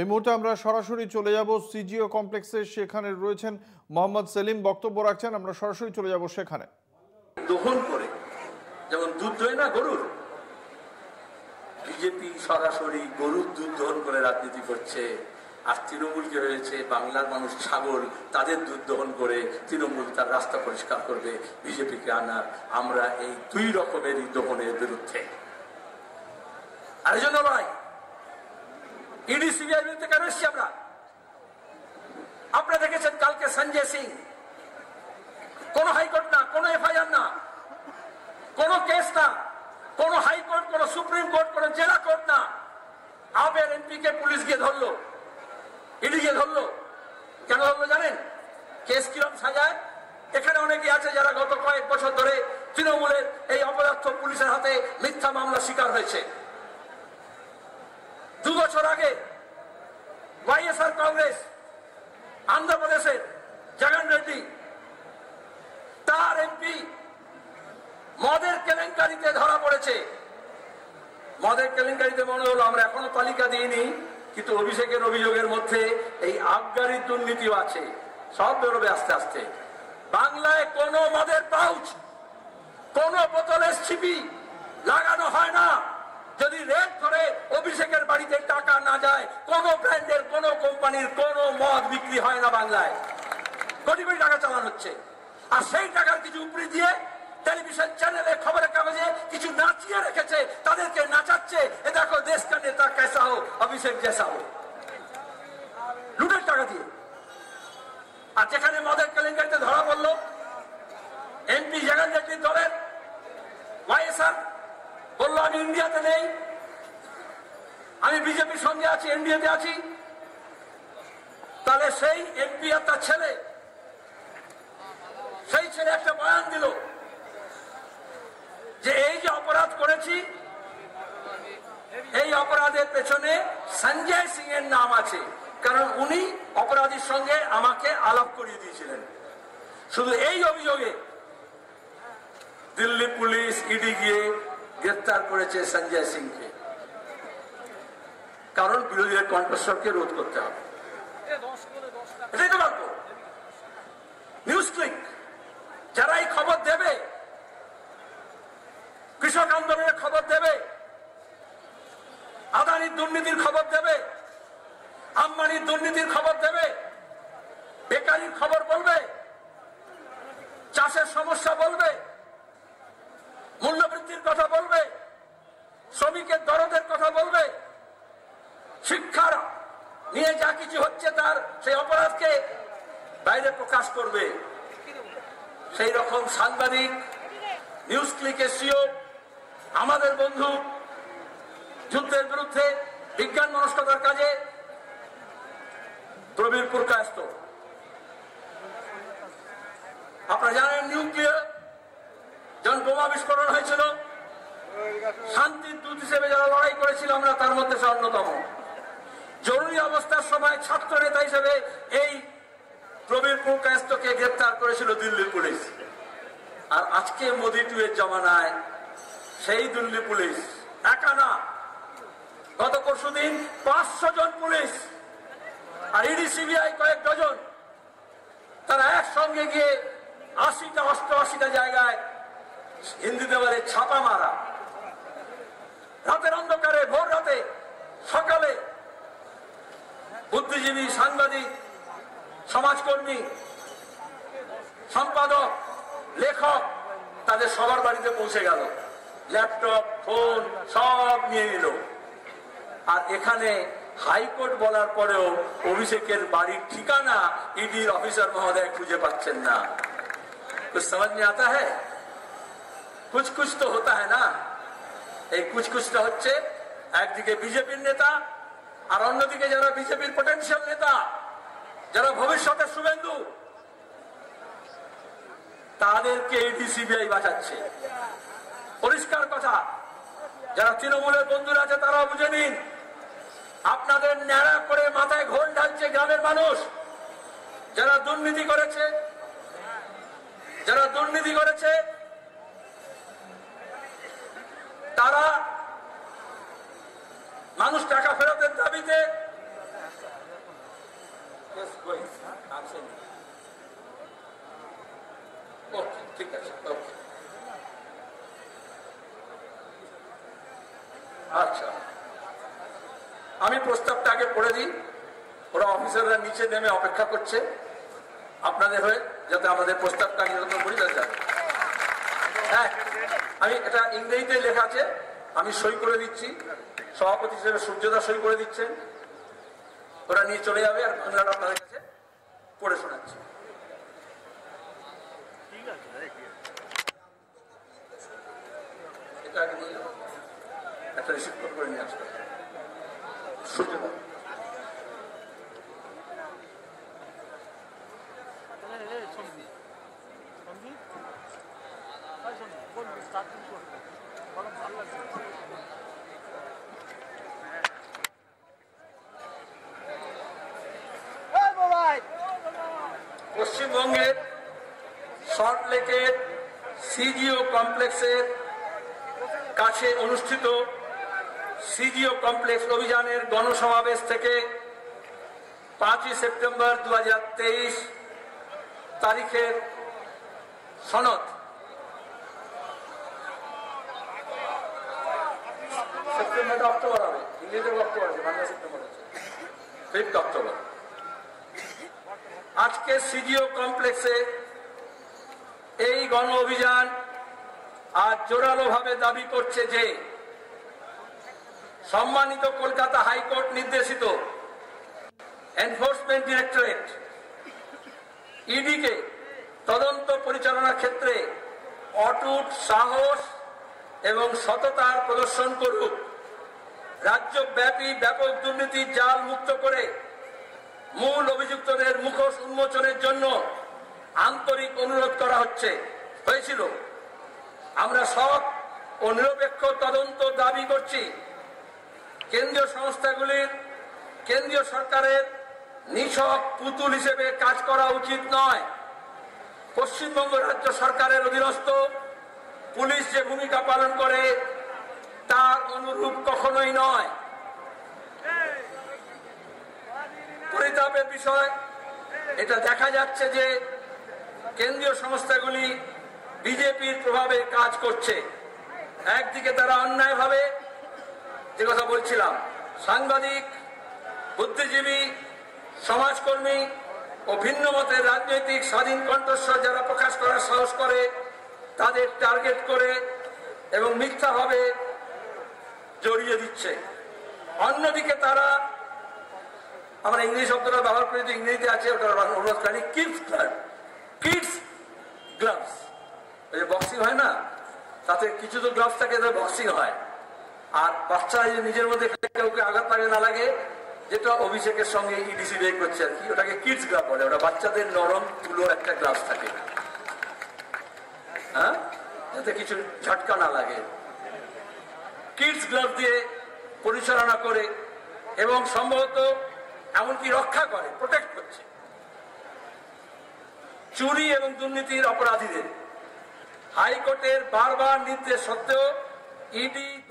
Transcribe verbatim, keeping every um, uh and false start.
এই মুহূর্তে আমরা সরাসরি চলে যাব সিজিও কমপ্লেক্সে, সেখানে রয়েছেন মোহাম্মদ সেলিম, বক্তব্য রাখছেন। আমরা সরাসরি চলে যাব সেখানে। দহন করে যেমন দুধ দেয় না গরুর, বিজেপি সরাসরি গরুর দুধ দহন করে রাজনীতি করছে, আর তৃণমূল কি হয়েছে, বাংলার মানুষ ছাগল, তাদের দুধ দহন করে তৃণমূল তার রাস্তা পরিষ্কার করবে বিজেপিকে আনার। আমরা এই দুই রকমেরই দহনের বিরুদ্ধে। আর জন্য নয়, ইডি সিবিআই বিরুদ্ধে কেন এসছি আমরা? আপনারা দেখেছেন কালকে সঞ্জয় সিং, কোন হাইকোর্ট না, কোন এফআইআর না, কোন কেস না, কোন হাইকোর্ট, কোন সুপ্রিম কোর্ট, কোন জেলা কোর্ট না, আবের এমপি কে পুলিশ গিয়ে ধরলো, ইডি গিয়ে ধরলো। কেন ধরলো জানেন? কেস কিরম সাজায়। এখানে অনেকে আছে যারা গত কয়েক বছর ধরে তৃণমূলের এই অপদার্থ পুলিশের হাতে মিথ্যা মামলা শিকার হয়েছে। দু বছর আগে ওয়াইএসআর কংগ্রেস অন্ধ্রপ্রদেশের জগন রেড্ডি, তার এমপি মদের কেলেঙ্কারিতে ধরা পড়েছে। মদের কেলেঙ্কারিতে মনে হলো আমরা এখনো তালিকা দিইনি, কিন্তু অভিষেকের অভিযোগের মধ্যে এই আবগারি দুর্নীতিও আছে, সব বেরোবে আস্তে আস্তে। বাংলায় কোনো মদের পাউচ, কোনো বোতলের ছিপি লাগানো হয় না। যদি রেট ধরে অভিষেকের বাড়িতে টাকা না যায়, কোন ব্র্যান্ডের, কোন কোম্পানির কোন মদ বিক্রি হয় না বাংলায়। কোটি কোটি টাকা চালানো হচ্ছে, আর সেই টাকার কিছু উপরি দিয়ে টেলিভিশন চ্যানেলে, খবরের কাগজে কিছু নাচিয়ে রেখেছে, তাদেরকে নাচাচ্ছে, এ দেখো দেশ কা নেতা কেসা হো, অভিষেক জেসা হো, লুটের টাকা দিয়ে। আর যেখানে মদের কেলেঙ্কারিতে ধরা পড়লো এমপি জগন রেড্ডির দলের ওয়াইএসআর, বললো আমি ইন্ডিয়াতে নেই, আমি বিজেপির সঙ্গে আছি, এনডিএতে আছি। তাহলে সেই এমপি আর তার ছেলে, সেই ছেলে একটা বয়ান দিল যে এই যে অপরাধ করেছি, এই অপরাধের পেছনে সঞ্জয় সিং এর নাম আছে, কারণ উনি অপরাধীর সঙ্গে আমাকে আলাপ করিয়ে দিয়েছিলেন। শুধু এই অভিযোগে দিল্লি পুলিশ, ইডি গিয়ে গ্রেফতার করেছে সঞ্জয় সিংকে। কারণ বিরোধীদের কণ্ঠস্বরকে রোধ করতে হবে। এটাই তো গল্প। নিউজ ক্লিক যারা এই খবর দেবে, কৃষক আন্দোলনের খবর দেবে, আদানির দুর্নীতির খবর দেবে, আম্বানির দুর্নীতির খবর দেবে, বেকারির খবর বলবে, চাষের সমস্যা বলবে, মূল্যবৃদ্ধির কথা বলবে, শ্রমিকের দরদের কথা বলবে, শিক্ষার নিয়ে যা কিছু হচ্ছে তার সেই অপরাধকে বাইরে প্রকাশ করবে। সেই রকম সাংবাদিক নিউজ ক্লিকের সিও, আমাদের বন্ধু, যুদ্ধের বিরুদ্ধে বিজ্ঞান মনস্কতার কাজে প্রবীর পুরকায়স্ত। আপনারা জানেন নিউক্লিয়ার যখন বোমা বিস্ফোরণ হয়েছিল, শান্তির দূত হিসেবে যারা লড়াই করেছিল আমরা তার মধ্যে সে অন্যতম। জরুরি অবস্থার সময় ছাত্র নেতা হিসেবে এই প্রবীর পুরকায়স্তকে গ্রেপ্তার করেছিল দিল্লির পুলিশ। আর আজকে মোদি টু এর জমানায় সেই দিল্লি পুলিশ একা না, গত পরশু দিন পাঁচশো জন পুলিশ আর ইডি সিবিআই কয়েক ডজন, তারা একসঙ্গে গিয়ে আশিটা অষ্টআশিটা জায়গায় হিন্দিতে বলে ছাপা মারা, রাতের অন্ধকারে, ভোর রাতে, সকালে। বুদ্ধিজীবী, সাংবাদিক, সমাজকর্মী, সম্পাদক, লেখক, তাদের সবার বাড়িতে পৌঁছে গেল, ল্যাপটপ, ফোন সব নিয়ে নিল। আর এখানে হাইকোর্ট বলার পরেও অভিষেকের বাড়ির ঠিকানা ইডির অফিসার মহোদয় খুঁজে পাচ্ছেন না। कुछ समझ में आता है? कुछ कुछ तो होता है ना। এই कुछ कुछ তো হচ্ছে একদিকে বিজেপির নেতা, আর অন্যদিকে যারা বিজেপির পটেনশিয়াল নেতা, যারা ভবিষ্যতে শুভেন্দু, তাদেরকে ইডি সিবিআই বাঁচাচ্ছে। পরিষ্কার কথা, যারা তৃণমূলের বন্ধুরা আছে তারা বুঝে নিন, আপনাদের ন্যাড়া করে মাথায় ঘোল ঢালছে গ্রামের মানুষ। যারা দুর্নীতি করেছে, যারা দুর্নীতি করেছে তারা মানুষ টাকা ফেরতের দাবিতে, আমি প্রস্তাবটা আগে পড়েছি, ওরা অফিসাররা নিচে নেমে অপেক্ষা করছে আপনাদের হয়ে, যাতে আমাদের প্রস্তাবটা নিরন্তর পরিচালনা যায়। হ্যাঁ, আমি এটা ইংরেজিতে লেখা আছে, আমি সই করে দিচ্ছি, সভাপতি হিসেবে সূর্যদা সই করে দিচ্ছেন, ওরা নিয়ে চলে যাবে, আর বাংলাটা আপনাদের কাছে পড়ে শোনাচ্ছি। এটা আগে নিয়ে যাবো, একটা রিসিভ করে নিয়ে আসবে সূর্যদা। পশ্চিমবঙ্গের সল্টলেকের সিজিও কমপ্লেক্সের কাছে অনুষ্ঠিত সিজিও কমপ্লেক্স অভিযানের গণসমাবেশ থেকে পাঁচই সেপ্টেম্বর দু হাজার তেইশ তারিখের সনদ সেপ্টেম্বর অক্টোবর হবে, ইংরেজির অক্টোবর আছে, বাংলা সেপ্টেম্বর আছে, ফিফথ অক্টোবর। আজকে সিজিও কমপ্লেক্সে এই গণ অভিযান আজ জোরালোভাবে দাবি করছে যে সম্মানিত কলকাতা হাইকোর্ট নির্দেশিত এনফোর্সমেন্ট ডিরেক্টরেট ইডিকে তদন্ত পরিচালনার ক্ষেত্রে অটুট সাহস এবং সততার প্রদর্শন করুক, রাজ্যব্যাপী ব্যাপক দুর্নীতির জাল মুক্ত করে মূল অভিযুক্তদের মুখোশ উন্মোচনের জন্য আন্তরিক অনুরোধ করা হচ্ছে হয়েছিল। আমরা সৎ ও নিরপেক্ষ তদন্ত দাবি করছি। কেন্দ্রীয় সংস্থাগুলির কেন্দ্রীয় সরকারের নিছক পুতুল হিসেবে কাজ করা উচিত নয়। পশ্চিমবঙ্গ রাজ্য সরকারের অধীনস্থ পুলিশ যে ভূমিকা পালন করে তার অনুরূপ কখনোই নয়। পরিতাপের বিষয় এটা দেখা যাচ্ছে যে কেন্দ্রীয় সংস্থাগুলি বিজেপির প্রভাবে কাজ করছে। একদিকে তারা অন্যায়ভাবে, যে কথা বলছিলাম, সাংবাদিক, বুদ্ধিজীবী, সমাজকর্মী ও ভিন্ন মতের রাজনৈতিক স্বাধীন কণ্ঠস্বর যারা প্রকাশ করার সাহস করে তাদের টার্গেট করে এবং মিথ্যাভাবে জড়িয়ে দিচ্ছে। অন্যদিকে তারা, আমরা ইংলিশ শব্দটা ব্যবহার করি, ইংরেজিতে আছে ওটার অনুরোধ করি, কিডস গ্লাভস, কিডস গ্লাভস, ওই যে বক্সিং হয় না, তাতে কিছু তো গ্লাভস থাকে, তাতে বক্সিং হয়। আর বাচ্চারা যে নিজের মধ্যে কাউকে আঘাত লাগে না লাগে, যেটা অভিষেকের সঙ্গে ইডিসি বের করছে আর কি, ওটাকে কিডস গ্লাভ বলে। ওটা বাচ্চাদের নরম তুলো একটা গ্লাভস থাকে, হ্যাঁ, যাতে কিছু ঝটকা না লাগে। কিডস গ্লাভ দিয়ে পরিচালনা করে এবং সম্ভবত এমনকি রক্ষা করে, প্রোটেক্ট করছে চুরি এবং দুর্নীতির অপরাধীদের। হাইকোর্টের বারবার নির্দেশ সত্ত্বেও ইডি